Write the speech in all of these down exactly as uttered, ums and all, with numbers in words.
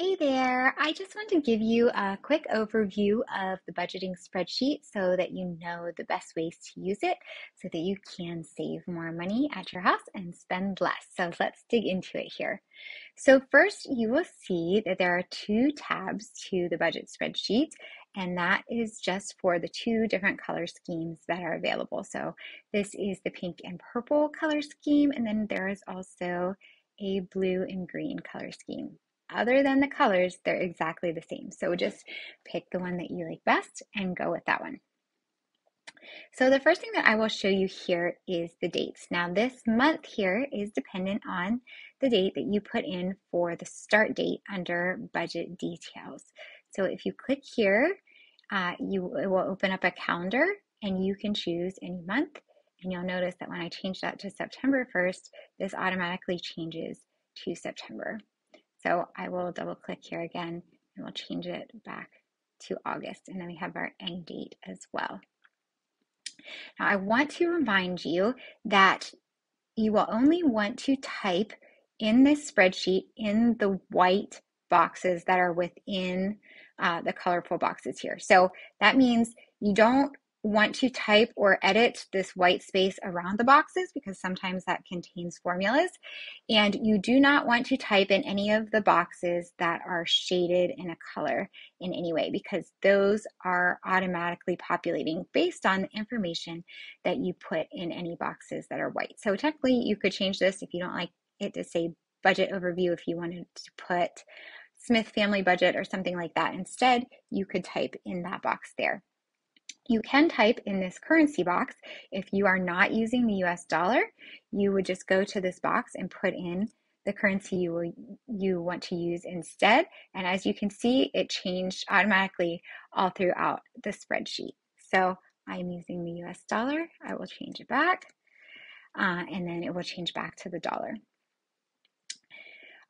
Hey there, I just want to give you a quick overview of the budgeting spreadsheet so that you know the best ways to use it so that you can save more money at your house and spend less. So let's dig into it here. So first you will see that there are two tabs to the budget spreadsheet, and that is just for the two different color schemes that are available. So this is the pink and purple color scheme, and then there is also a blue and green color scheme. Other than the colors, they're exactly the same. So just pick the one that you like best and go with that one. So the first thing that I will show you here is the dates. Now this month here is dependent on the date that you put in for the start date under budget details. So if you click here, uh, you it will open up a calendar and you can choose any month. And you'll notice that when I change that to September first, this automatically changes to September. So I will double click here again and we'll change it back to August, and then we have our end date as well. Now I want to remind you that you will only want to type in this spreadsheet in the white boxes that are within uh, the colorful boxes here. So that means you don't want to type or edit this white space around the boxes because sometimes that contains formulas, and you do not want to type in any of the boxes that are shaded in a color in any way, because those are automatically populating based on the information that you put in any boxes that are white. So technically you could change this if you don't like it to say budget overview. If you wanted to put Smith family budget or something like that instead, you could type in that box there. You can type in this currency box. If you are not using the U S dollar, you would just go to this box and put in the currency you will, you want to use instead. And as you can see, it changed automatically all throughout the spreadsheet. So I'm using the U S dollar. I will change it back, uh, and then it will change back to the dollar.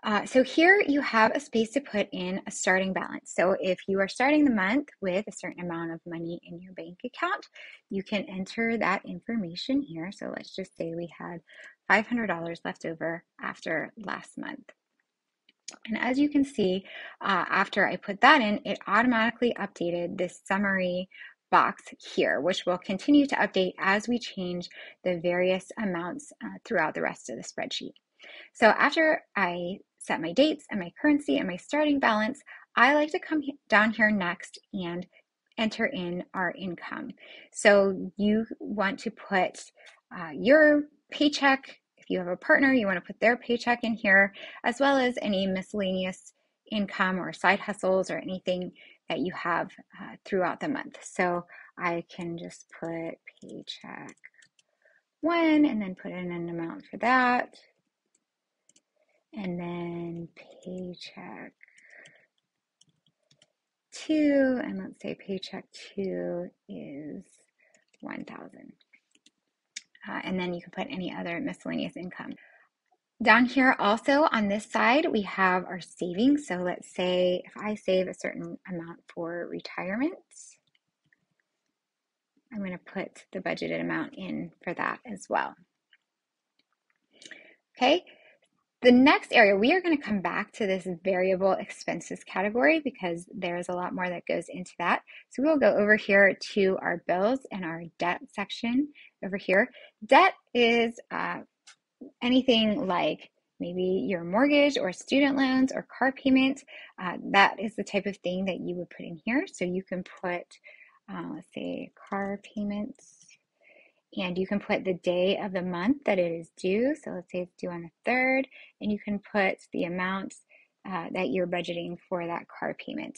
Uh, so here you have a space to put in a starting balance. So if you are starting the month with a certain amount of money in your bank account, you can enter that information here. So let's just say we had five hundred dollars left over after last month. And as you can see, uh, after I put that in, it automatically updated this summary box here, which will continue to update as we change the various amounts uh, throughout the rest of the spreadsheet. So after I set my dates and my currency and my starting balance, I like to come down here next and enter in our income. So you want to put uh, your paycheck. If you have a partner, you want to put their paycheck in here, as well as any miscellaneous income or side hustles or anything that you have uh, throughout the month. So I can just put paycheck one and then put in an amount for that. And then paycheck two, and let's say paycheck two is one thousand. Uh, and then you can put any other miscellaneous income. Down here also on this side, we have our savings. So let's say if I save a certain amount for retirement, I'm going to put the budgeted amount in for that as well. Okay. The next area, we are going to come back to this variable expenses category because there's a lot more that goes into that. So we'll go over here to our bills and our debt section over here. Debt is uh, anything like maybe your mortgage or student loans or car payment. Uh, that is the type of thing that you would put in here. So you can put, uh, let's say, car payments. And you can put the day of the month that it is due. So let's say it's due on the third, and you can put the amount uh, that you're budgeting for that car payment.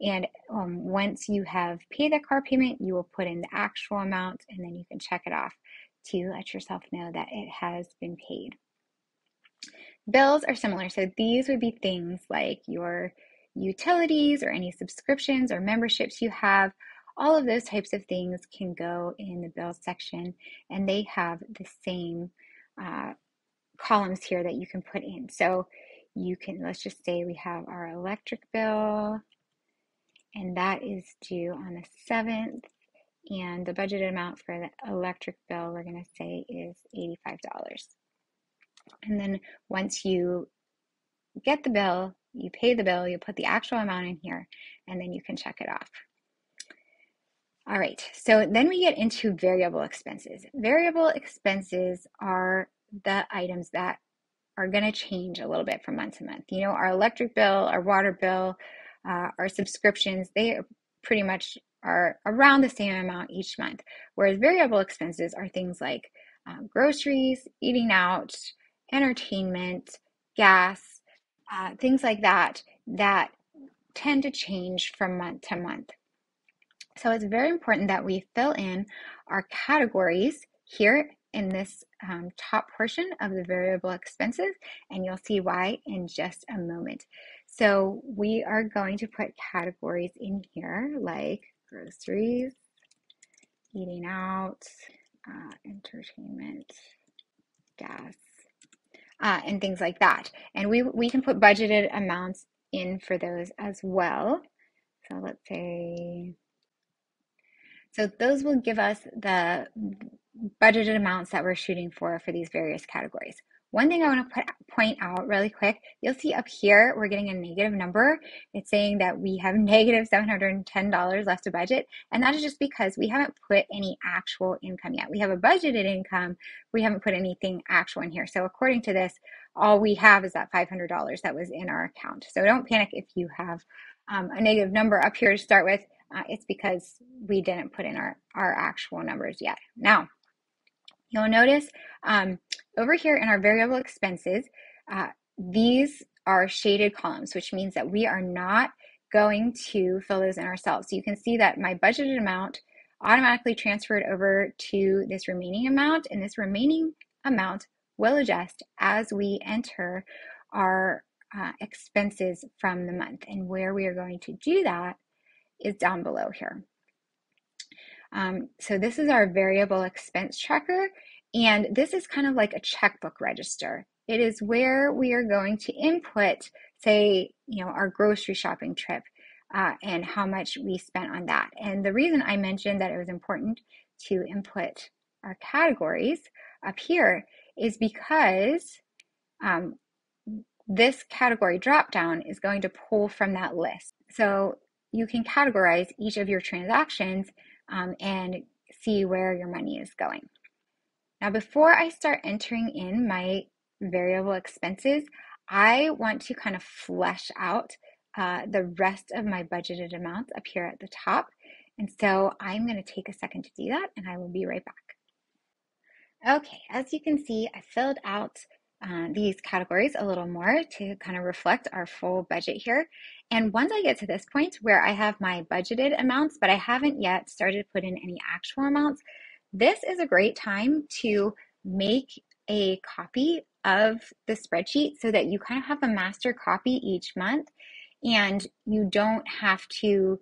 And um, once you have paid the car payment, you will put in the actual amount, and then you can check it off to let yourself know that it has been paid. Bills are similar. So these would be things like your utilities or any subscriptions or memberships you have. All of those types of things can go in the bills section, and they have the same uh, columns here that you can put in. So you can, let's just say we have our electric bill, and that is due on the seventh, and the budgeted amount for the electric bill we're going to say is eighty-five dollars. And then once you get the bill, you pay the bill, you put the actual amount in here, and then you can check it off. All right, so then we get into variable expenses. Variable expenses are the items that are going to change a little bit from month to month. You know, our electric bill, our water bill, uh, our subscriptions, they pretty much are around the same amount each month. Whereas variable expenses are things like um, groceries, eating out, entertainment, gas, uh, things like that, that tend to change from month to month. So it's very important that we fill in our categories here in this um, top portion of the variable expenses, and you'll see why in just a moment. So we are going to put categories in here like groceries, eating out, uh, entertainment, gas, uh, and things like that. And we, we can put budgeted amounts in for those as well. So let's say, so those will give us the budgeted amounts that we're shooting for for these various categories. One thing I want to put, point out really quick, you'll see up here we're getting a negative number. It's saying that we have negative seven hundred ten dollars left to budget, and that is just because we haven't put any actual income yet. We have a budgeted income, we haven't put anything actual in here. So according to this, all we have is that five hundred dollars that was in our account. So don't panic if you have um, a negative number up here to start with. Uh, it's because we didn't put in our, our actual numbers yet. Now, you'll notice um, over here in our variable expenses, uh, these are shaded columns, which means that we are not going to fill those in ourselves. So you can see that my budgeted amount automatically transferred over to this remaining amount, and this remaining amount will adjust as we enter our uh, expenses from the month. And where we are going to do that is down below here. Um, so this is our variable expense tracker, and this is kind of like a checkbook register. It is where we are going to input, say, you know, our grocery shopping trip uh, and how much we spent on that. And the reason I mentioned that it was important to input our categories up here is because um, this category dropdown is going to pull from that list. So you can categorize each of your transactions Um, and see where your money is going. Now, before I start entering in my variable expenses, I want to kind of flesh out uh, the rest of my budgeted amounts up here at the top. And so I'm going to take a second to do that, and I will be right back. Okay, as you can see, I filled out Uh, these categories a little more to kind of reflect our full budget here. And once I get to this point where I have my budgeted amounts, but I haven't yet started to put in any actual amounts, this is a great time to make a copy of the spreadsheet so that you kind of have a master copy each month and you don't have to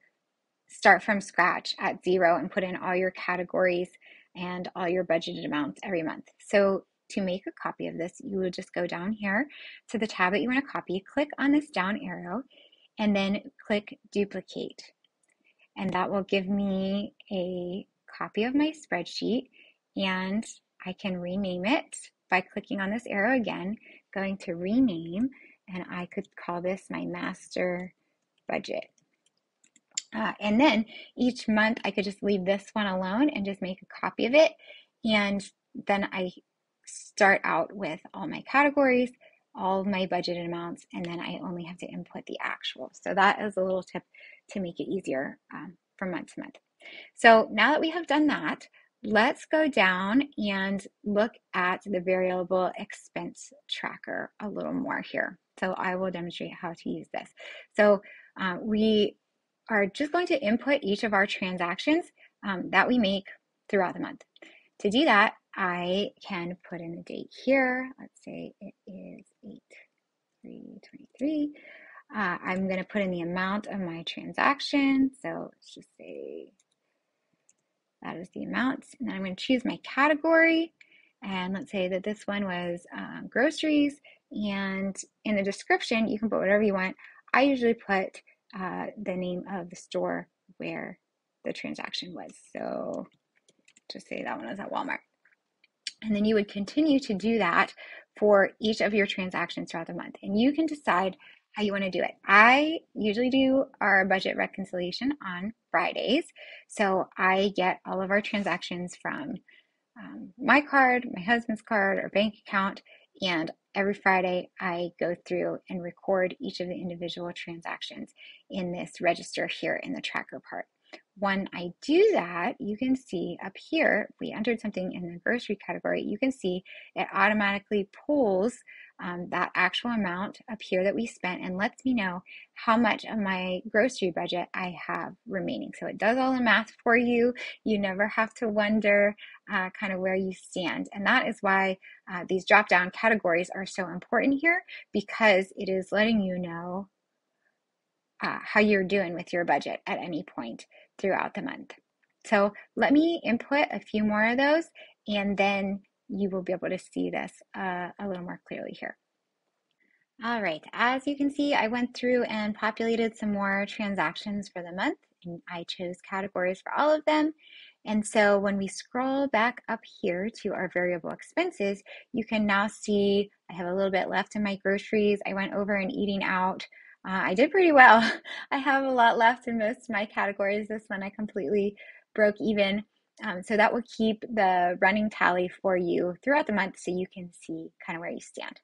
start from scratch at zero and put in all your categories and all your budgeted amounts every month. So to make a copy of this, you will just go down here to the tab that you want to copy, click on this down arrow, and then click duplicate. And that will give me a copy of my spreadsheet, and I can rename it by clicking on this arrow again, going to rename, and I could call this my master budget. Uh, and then each month I could just leave this one alone and just make a copy of it, and then I start out with all my categories, all of my budgeted amounts, and then I only have to input the actual. So that is a little tip to make it easier um, from month to month. So now that we have done that, let's go down and look at the variable expense tracker a little more here. So I will demonstrate how to use this. So uh, we are just going to input each of our transactions um, that we make throughout the month. To do that, I can put in a date here. Let's say it is eight three twenty-three. Uh, I'm going to put in the amount of my transaction. So let's just say that is the amount. And then I'm going to choose my category. And let's say that this one was um, groceries. And in the description, you can put whatever you want. I usually put uh, the name of the store where the transaction was. So just say that one was at Walmart. And then you would continue to do that for each of your transactions throughout the month. And you can decide how you want to do it. I usually do our budget reconciliation on Fridays. So I get all of our transactions from um, my card, my husband's card, or bank account. And every Friday I go through and record each of the individual transactions in this register here in the tracker part. When I do that, you can see up here, if we entered something in the grocery category, you can see it automatically pulls um, that actual amount up here that we spent and lets me know how much of my grocery budget I have remaining. So it does all the math for you. You never have to wonder uh, kind of where you stand. And that is why uh, these drop-down categories are so important here, because it is letting you know Uh, how you're doing with your budget at any point throughout the month. So let me input a few more of those, and then you will be able to see this uh, a little more clearly here. All right, as you can see, I went through and populated some more transactions for the month, and I chose categories for all of them. And so when we scroll back up here to our variable expenses, you can now see I have a little bit left in my groceries. I went over and eating out. Uh, I did pretty well. I have a lot left in most of my categories. This one I completely broke even. Um, so that will keep the running tally for you throughout the month so you can see kind of where you stand.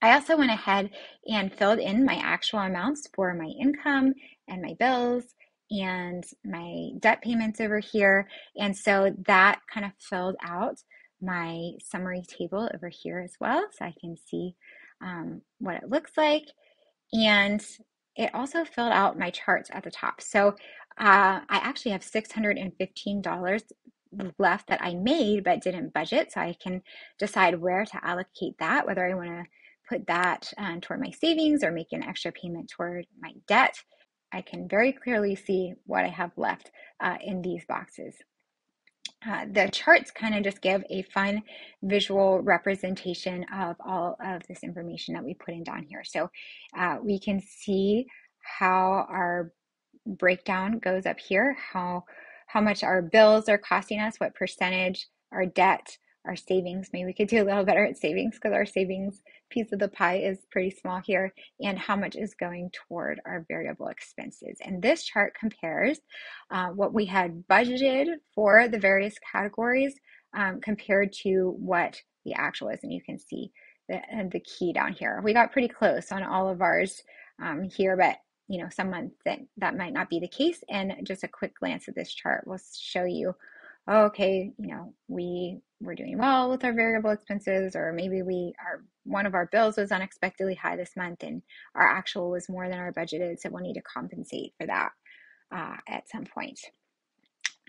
I also went ahead and filled in my actual amounts for my income and my bills and my debt payments over here. And so that kind of filled out my summary table over here as well. So I can see um, what it looks like. And it also filled out my charts at the top. So uh, I actually have six hundred fifteen dollars left that I made but didn't budget. So I can decide where to allocate that, whether I want to put that um, toward my savings or make an extra payment toward my debt. I can very clearly see what I have left uh, in these boxes. Uh, the charts kind of just give a fun visual representation of all of this information that we put in down here. So uh, we can see how our breakdown goes up here, how, how much our bills are costing us, what percentage, our debt, our savings. Maybe we could do a little better at savings because our savings piece of the pie is pretty small here, and how much is going toward our variable expenses. And this chart compares uh, what we had budgeted for the various categories um, compared to what the actual is. And you can see the, the key down here. We got pretty close on all of ours um, here, but you know, some months that, that might not be the case. And just a quick glance at this chart will show you, okay, you know, we were doing well with our variable expenses, or maybe we are, one of our bills was unexpectedly high this month and our actual was more than our budgeted, so we'll need to compensate for that uh, at some point.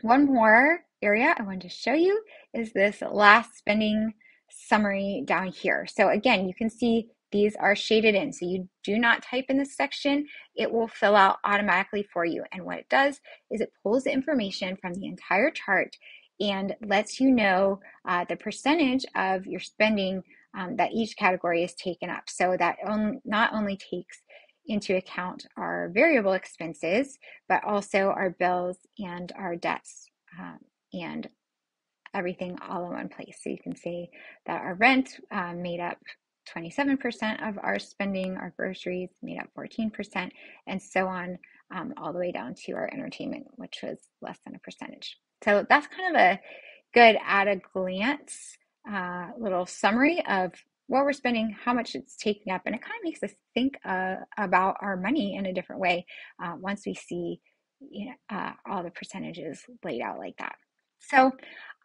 One more area I wanted to show you is this last spending summary down here. So again, you can see these are shaded in, so you do not type in this section. It will fill out automatically for you. And what it does is it pulls the information from the entire chart and lets you know uh, the percentage of your spending um, that each category is taken up. So that on, not only takes into account our variable expenses, but also our bills and our debts um, and everything all in one place. So you can see that our rent uh, made up twenty-seven percent of our spending, our groceries made up fourteen percent, and so on, um, all the way down to our entertainment, which was less than a percentage. So that's kind of a good at a glance uh, little summary of what we're spending, how much it's taking up, and it kind of makes us think uh, about our money in a different way uh, once we see you know, uh, all the percentages laid out like that. So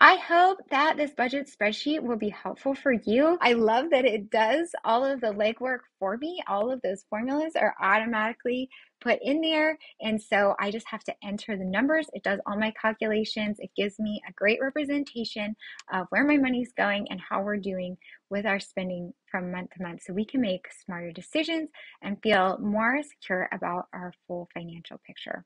I hope that this budget spreadsheet will be helpful for you. I love that it does all of the legwork for me. All of those formulas are automatically put in there. And so I just have to enter the numbers. It does all my calculations. It gives me a great representation of where my money's going and how we're doing with our spending from month to month, so we can make smarter decisions and feel more secure about our full financial picture.